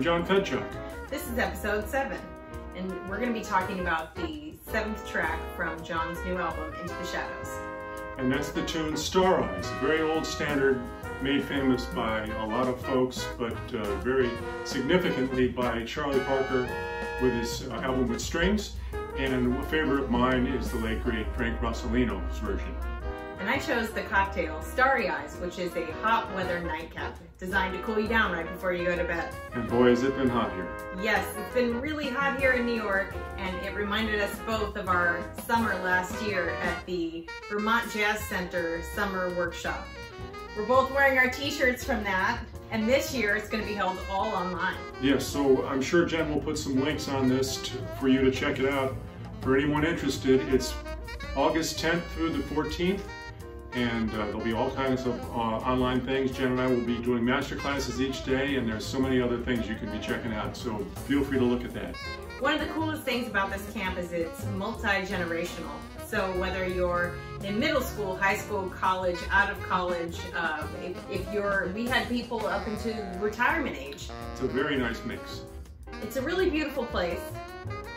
I'm John Fedchock. This is episode 7, and we're going to be talking about the 7th track from John's new album, Into the Shadows. And that's the tune Star Eyes, a very old standard made famous by a lot of folks, but very significantly by Charlie Parker with his album With Strings, and a favorite of mine is the late great Frank Rossellino's version. And I chose the cocktail Starry Eyes, which is a hot weather nightcap designed to cool you down right before you go to bed. And boy, has it been hot here. Yes, it's been really hot here in New York, and it reminded us both of our summer last year at the Vermont Jazz Center Summer Workshop. We're both wearing our t-shirts from that, and this year it's going to be held all online. Yes, so I'm sure Jen will put some links on this for you to check it out. For anyone interested, it's August 10th through the 14th. And there'll be all kinds of online things. Jen and I will be doing master classes each day, and there's so many other things you can be checking out, so feel free to look at that. One of the coolest things about this camp is it's multi-generational. So whether you're in middle school, high school, college, out of college, we had people up into retirement age. It's a very nice mix. It's a really beautiful place,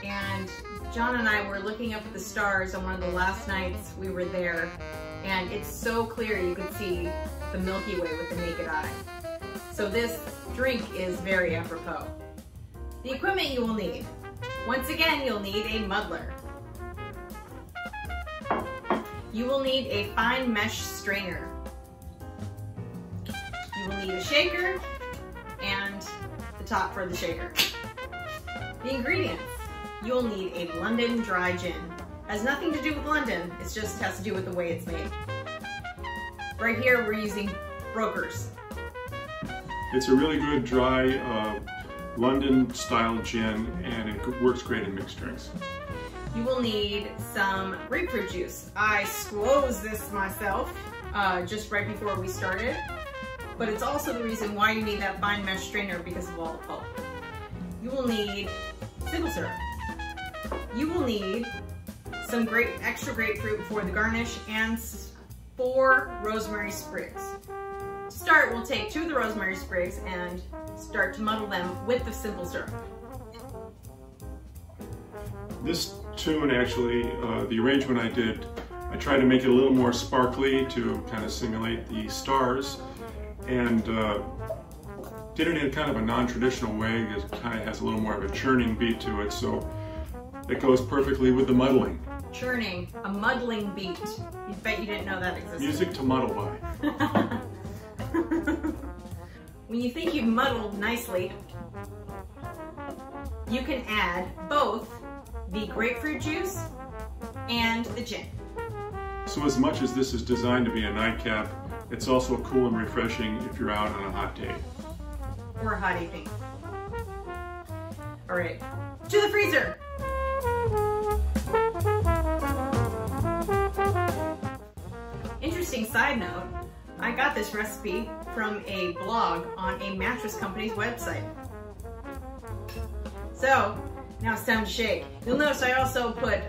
and John and I were looking up at the stars on one of the last nights we were there, and it's so clear you can see the Milky Way with the naked eye. So this drink is very apropos. The equipment you will need. Once again, you'll need a muddler. You will need a fine mesh strainer. You will need a shaker and the top for the shaker. The ingredients. You'll need a London dry gin. Has nothing to do with London, it just has to do with the way it's made. Right here we're using Brokers. It's a really good dry London style gin, and it works great in mixed drinks. You will need some grapefruit juice. I squoze this myself just right before we started, but it's also the reason why you need that fine mesh strainer because of all the pulp. You will need simple syrup. You will need some extra grapefruit for the garnish, and 4 rosemary sprigs. To start, we'll take 2 of the rosemary sprigs and start to muddle them with the simple syrup. This tune, actually, the arrangement I did, I tried to make it a little more sparkly to kind of simulate the stars, and did it in kind of a non-traditional way. It kind of has a little more of a churning beat to it, so it goes perfectly with the muddling. Churning, a muddling beat. You bet you didn't know that existed. Music to muddle by. When you think you've muddled nicely, you can add both the grapefruit juice and the gin. So as much as this is designed to be a nightcap, it's also cool and refreshing if you're out on a hot day. Or a hot evening. All right, to the freezer. Interesting side note, I got this recipe from a blog on a mattress company's website. So, now it's time to shake. You'll notice I also put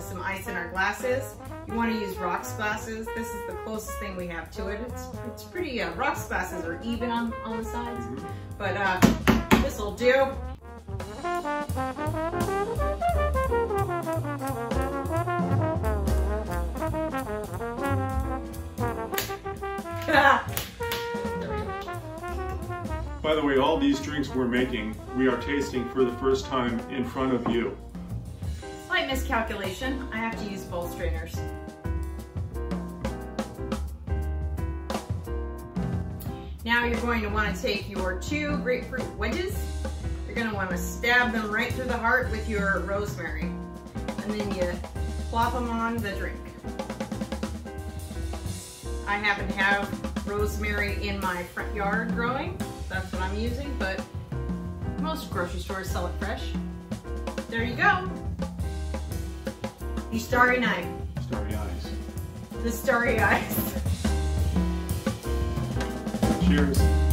some ice in our glasses. You want to use rocks glasses. This is the closest thing we have to it. It's pretty, rocks glasses are even on the sides, but this'll do. By the way, all these drinks we're making, we are tasting for the first time in front of you. Slight miscalculation. I have to use bowl strainers. Now you're going to want to take your 2 grapefruit wedges. You're going to want to stab them right through the heart with your rosemary. And then you plop them on the drink. I happen to have rosemary in my front yard growing. That's what I'm using, but most grocery stores sell it fresh. There you go. Your starry night. Starry eyes. The starry eyes. Cheers.